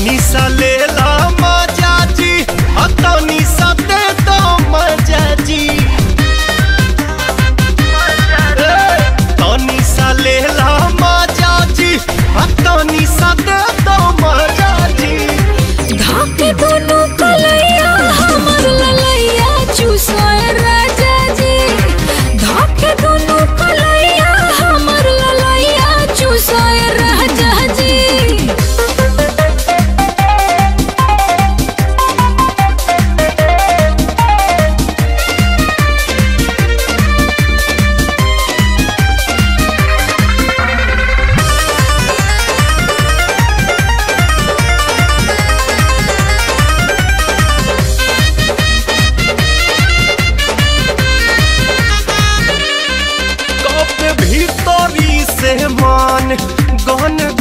निशा ले ला मजा जी तो निशा दे दो मजा जी तो निशा ले ला मजा जी तो निशा दे दो मजा जी धाके दोनों कलैया हमर ललैया चूसोए राजा जी धाके दोनों कलैया हमर ललैया चूसोए राजा जी। भीतरी से मान गहन